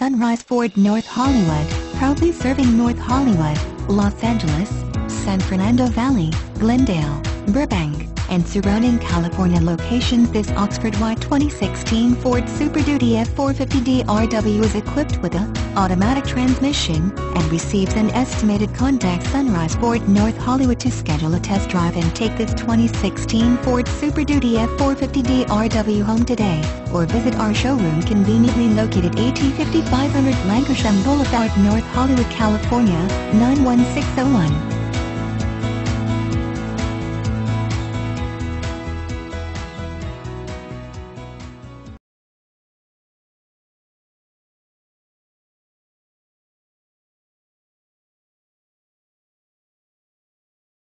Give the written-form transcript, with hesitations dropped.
Sunrise Ford North Hollywood, proudly serving North Hollywood, Los Angeles, San Fernando Valley, Glendale, Burbank, and surrounding California locations. This Oxford White 2016 Ford Super Duty F450 DRW is equipped with an automatic transmission and receives an estimated. Contact Sunrise Ford North Hollywood to schedule a test drive and take this 2016 Ford Super Duty F450 DRW home today, or visit our showroom conveniently located at 5500 Lankershim Boulevard, North Hollywood, California, 91601.